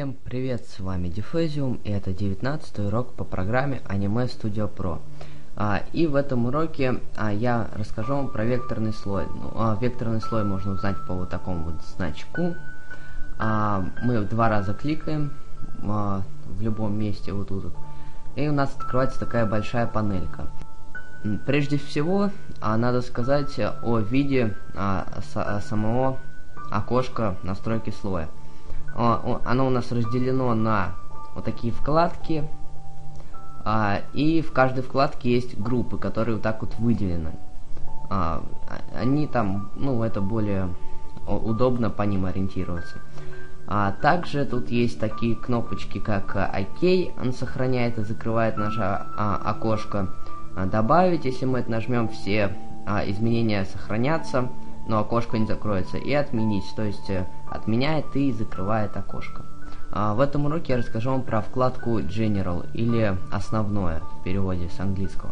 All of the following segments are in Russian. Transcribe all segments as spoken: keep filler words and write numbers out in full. Всем привет, с вами Diffazium, и это девятнадцатый урок по программе Anime Studio Pro. А, и в этом уроке а, я расскажу вам про векторный слой. Ну, а, векторный слой можно узнать по вот такому вот значку. А, мы два раза кликаем а, в любом месте вот тут. И у нас открывается такая большая панелька. Прежде всего, а, надо сказать о виде а, с, самого окошка настройки слоя. Оно у нас разделено на вот такие вкладки, а, и в каждой вкладке есть группы, которые вот так вот выделены. А, они там, ну, это более удобно по ним ориентироваться. А, также тут есть такие кнопочки, как ОК, он сохраняет и закрывает наше а, окошко. А, добавить, если мы это нажмем, все а, изменения сохранятся, но окошко не закроется, и отменить, то есть отменяет и закрывает окошко. А, в этом уроке я расскажу вам про вкладку General, или основное в переводе с английского.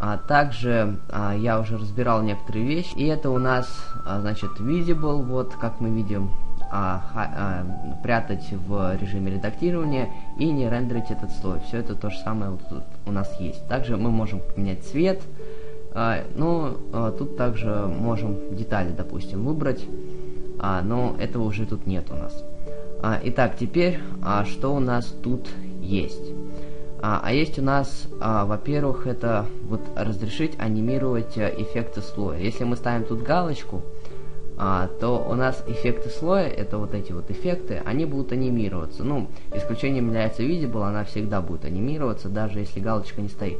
А, также а, я уже разбирал некоторые вещи, и это у нас а, значит Visible, вот как мы видим, а, а, прятать в режиме редактирования и не рендерить этот слой. Все это то же самое вот тут у нас есть. Также мы можем поменять цвет. А, ну, а, тут также можем детали, допустим, выбрать, а, но этого уже тут нет у нас. А, итак, теперь, а, что у нас тут есть? А, а есть у нас, а, во-первых, это вот разрешить анимировать а, эффекты слоя. Если мы ставим тут галочку, а, то у нас эффекты слоя, это вот эти вот эффекты, они будут анимироваться. Ну, исключением является Visible, она всегда будет анимироваться, даже если галочка не стоит.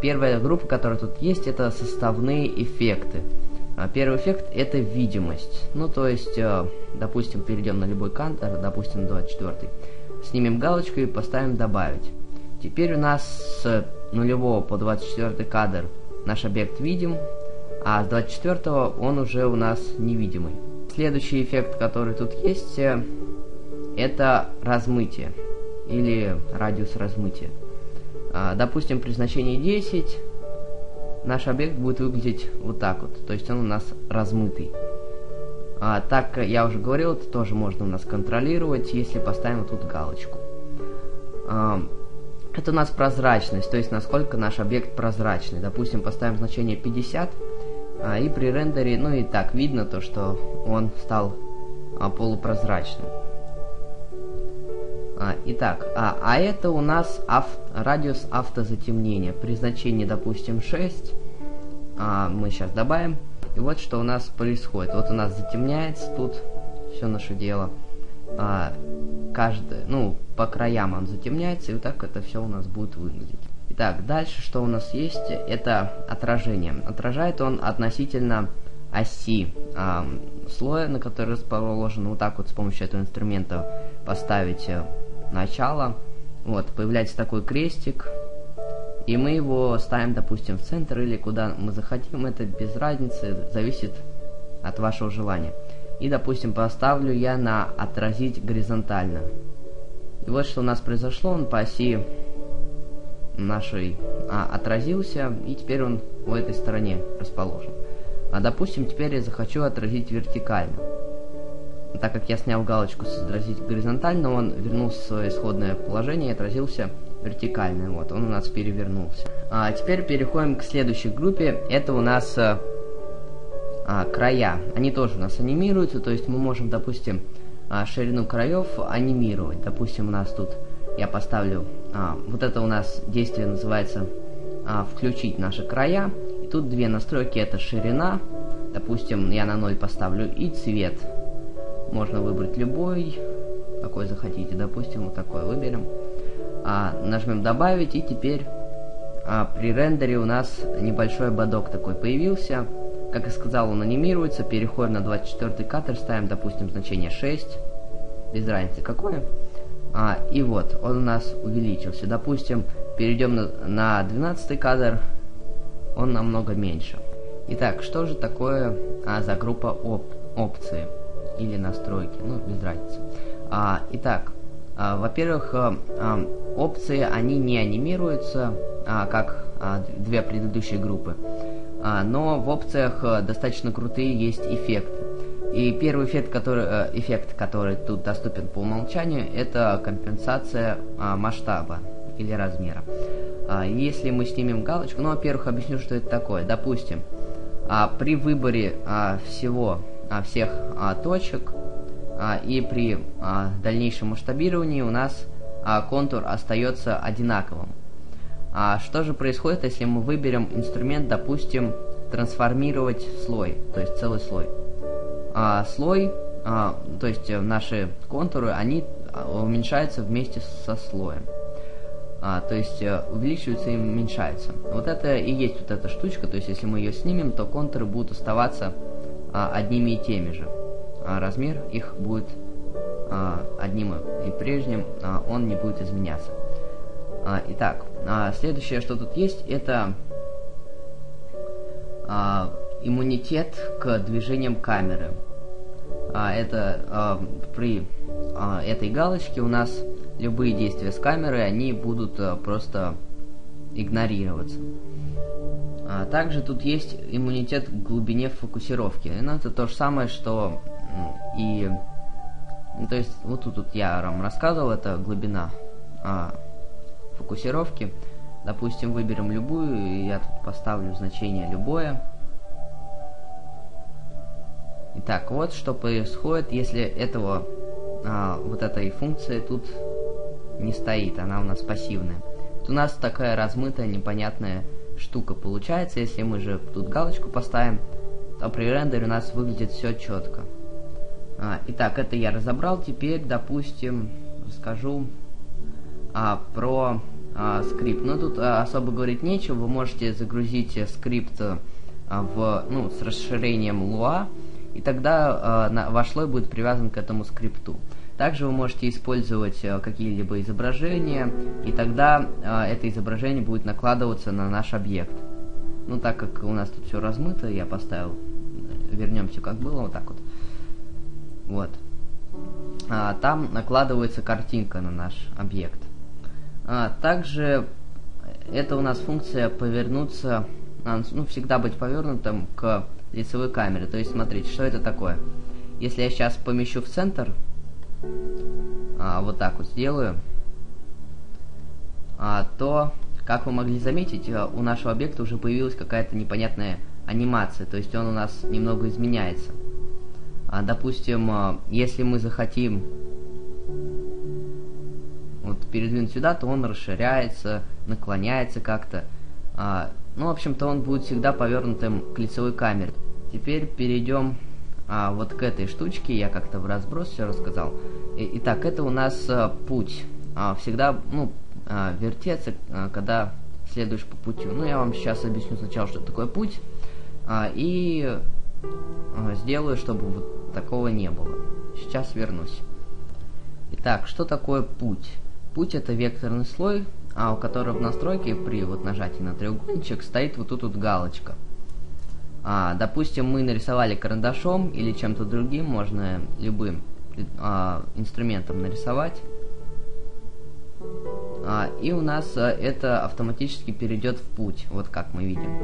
Первая группа, которая тут есть, это составные эффекты. Первый эффект – это видимость. Ну, то есть, допустим, перейдем на любой кантер, допустим, двадцать четвёртый. Снимем галочку и поставим «Добавить». Теперь у нас с нулевого по двадцать четвёртый кадр наш объект видим, а с двадцать четвёртого он уже у нас невидимый. Следующий эффект, который тут есть, это размытие, или радиус размытия. Допустим, при значении десять наш объект будет выглядеть вот так вот, то есть он у нас размытый. А, так, я уже говорил, это тоже можно у нас контролировать, если поставим вот тут галочку. А, это у нас прозрачность, то есть насколько наш объект прозрачный. Допустим, поставим значение пятьдесят, а, и при рендере, ну и так видно то, что он стал а, полупрозрачным. Итак, а, а это у нас ав, радиус автозатемнения. При значении, допустим, шесть, а, мы сейчас добавим. И вот что у нас происходит. Вот у нас затемняется тут все наше дело. А, каждый, ну, по краям он затемняется, и вот так это все у нас будет выглядеть. Итак, дальше что у нас есть, это отражение. Отражает он относительно оси а, слоя, на который расположен. Вот так вот с помощью этого инструмента поставить начало, вот появляется такой крестик, и мы его ставим, допустим, в центр или куда мы захотим, это без разницы, зависит от вашего желания. И, допустим, поставлю я на отразить горизонтально, и вот что у нас произошло, он по оси нашей а, отразился, и теперь он в этой стороне расположен. А, допустим, теперь я захочу отразить вертикально. Так как я снял галочку с отразить горизонтально, он вернулся в свое исходное положение и отразился вертикально. Вот, он у нас перевернулся. А теперь переходим к следующей группе. Это у нас а, а, края. Они тоже у нас анимируются, то есть мы можем, допустим, а, ширину краев анимировать. Допустим, у нас тут я поставлю... А, вот это у нас действие называется а, «Включить наши края». И тут две настройки. Это ширина. Допустим, я на ноль поставлю, и цвет. Можно выбрать любой, какой захотите. Допустим, вот такой выберем. А, нажмем «Добавить», и теперь а, при рендере у нас небольшой ободок такой появился. Как и сказал, он анимируется. Переходим на двадцать четвёртый кадр, ставим, допустим, значение шесть. Без разницы какое. А, и вот, он у нас увеличился. Допустим, перейдем на, на двенадцатый кадр. Он намного меньше. Итак, что же такое а, за группа оп опции? Или настройки, ну, без разницы. А, итак, а, во-первых, а, а, опции, они не анимируются, а, как а, две предыдущие группы, а, но в опциях а, достаточно крутые есть эффекты. И И первый эффект, который, эффект, который тут доступен по умолчанию, это компенсация масштаба или размера. Если мы снимем галочку, ну, во-первых, объясню, что это такое. Допустим, при выборе всего, всех точек и при дальнейшем масштабировании у нас контур остается одинаковым. Что же происходит, если мы выберем инструмент, допустим, трансформировать слой, то есть целый слой? А, слой, а, то есть наши контуры, они уменьшаются вместе со слоем. А, то есть увеличиваются и уменьшаются. Вот это и есть вот эта штучка, то есть если мы ее снимем, то контуры будут оставаться а, одними и теми же. А размер их будет а, одним и прежним, а, он не будет изменяться. А, итак, а, следующее, что тут есть, это а, иммунитет к движениям камеры. А, это а, при а, этой галочке у нас любые действия с камерой, они будут а, просто игнорироваться. А, также тут есть иммунитет к глубине фокусировки. Ну, это то же самое, что и... То есть, вот тут, тут я вам рассказывал, это глубина а, фокусировки. Допустим, выберем любую, и я тут поставлю значение любое. Итак, вот что происходит, если этого а, вот этой функции тут не стоит, она у нас пассивная. Вот у нас такая размытая, непонятная штука получается. Если мы же тут галочку поставим, то при рендере у нас выглядит все четко. А, итак, это я разобрал. Теперь, допустим, расскажу а, про а, скрипт. Но тут а, особо говорить нечего. Вы можете загрузить скрипт а, в, ну, с расширением луа. И тогда э, на, ваш слой будет привязан к этому скрипту. Также вы можете использовать э, какие-либо изображения, и тогда э, это изображение будет накладываться на наш объект. Ну, так как у нас тут все размыто, я поставил, вернемся как было, вот так вот. Вот. А, там накладывается картинка на наш объект. А, также это у нас функция повернуться, ну, всегда быть повернутым к лицевой камеры. То есть, смотрите, что это такое. Если я сейчас помещу в центр, а, вот так вот сделаю, а, то, как вы могли заметить, у нашего объекта уже появилась какая-то непонятная анимация. То есть, он у нас немного изменяется. А, допустим, если мы захотим вот передвинуть сюда, то он расширяется, наклоняется как-то. А, ну, в общем-то, он будет всегда повернутым к лицевой камере. Теперь перейдем а, вот к этой штучке. Я как-то в разброс все рассказал. И, итак, это у нас а, путь. А, всегда, ну, а, вертеться, а, когда следуешь по путю. Ну, я вам сейчас объясню сначала, что такое путь. А, и а, сделаю, чтобы вот такого не было. Сейчас вернусь. Итак, что такое путь? Путь — это векторный слой, а у которого в настройке при вот нажатии на треугольничек стоит вот тут вот галочка. А, допустим, мы нарисовали карандашом или чем-то другим, можно любым а, инструментом нарисовать. А, и у нас а, это автоматически перейдет в путь, вот как мы видим.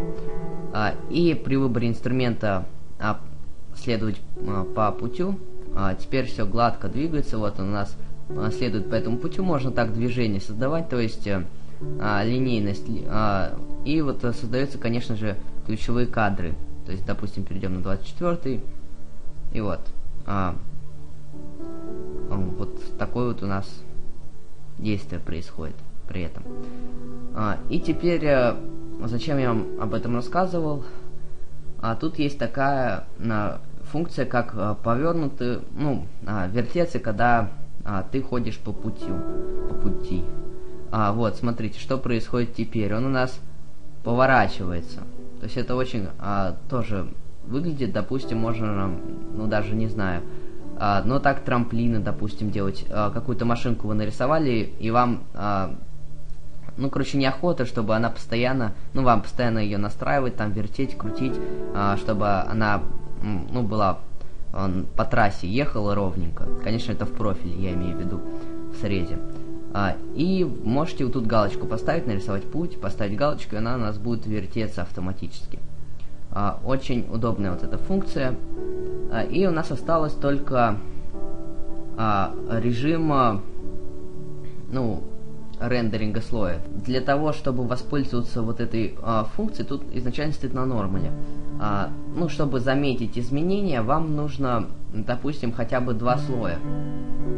А, и при выборе инструмента а, следовать а, по путю, а, теперь все гладко двигается, вот он у нас следует по этому пути. Можно так движение создавать, то есть а, линейность, а, и вот создаются, конечно же, ключевые кадры. То есть, допустим, перейдем на двадцать четвёртый, и вот а, вот такое вот у нас действие происходит при этом. А, и теперь, а, зачем я вам об этом рассказывал, а, тут есть такая а, функция, как а, повернутые, ну, а, вертецы, когда А, ты ходишь по пути. По пути. А, вот, смотрите, что происходит теперь. Он у нас поворачивается. То есть это очень а, тоже выглядит, допустим, можно, ну, даже не знаю, а, но так трамплины, допустим, делать. А, какую-то машинку вы нарисовали, и вам, а, ну, короче, неохота, чтобы она постоянно, ну, вам постоянно ее настраивать, там, вертеть, крутить, а, чтобы она, ну, была... Он по трассе ехал ровненько. Конечно, это в профиле, я имею в виду, в срезе. А, и можете вот тут галочку поставить, нарисовать путь, поставить галочку, и она у нас будет вертеться автоматически. А, очень удобная вот эта функция. И у нас осталось только а, режима, ну, рендеринга слоев. Для того, чтобы воспользоваться вот этой а, функцией, тут изначально стоит на нормале. А, ну, чтобы заметить изменения, вам нужно, допустим, хотя бы два слоя.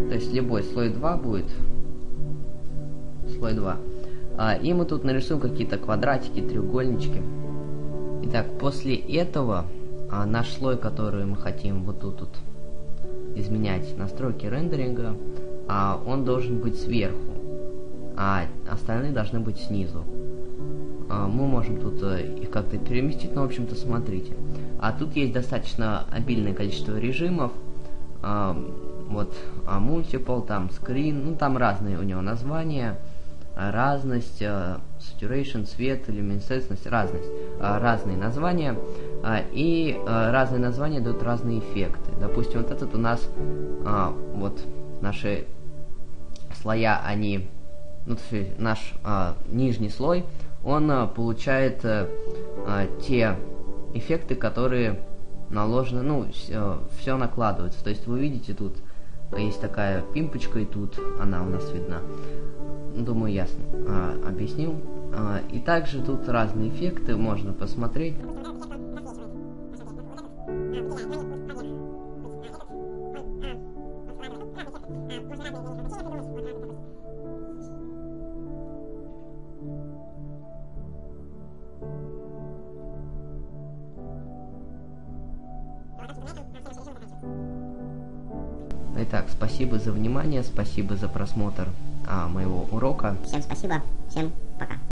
То есть любой слой два будет. Слой два. А, и мы тут нарисуем какие-то квадратики, треугольнички. Итак, после этого а, наш слой, который мы хотим вот тут вот изменять, настройки рендеринга, а, он должен быть сверху, а остальные должны быть снизу. А, мы можем тут а, их как-то переместить, но в общем-то смотрите. А тут есть достаточно обильное количество режимов. А, вот а, Multiple, там Screen, ну там разные у него названия. Разность, uh, saturation, цвет, люминесцентность, разность, uh, разные названия, uh, и uh, разные названия дают разные эффекты. Допустим, вот этот у нас, uh, вот наши слоя, они, ну, то есть наш uh, нижний слой, он uh, получает uh, uh, те эффекты, которые наложены, ну, uh, все накладывается. То есть вы видите, тут есть такая пимпочка, и тут она у нас видна. Думаю, ясно а, объяснил. А, и также тут разные эффекты, можно посмотреть. Итак, спасибо за внимание, спасибо за просмотр а, моего урока. Всем спасибо, всем пока.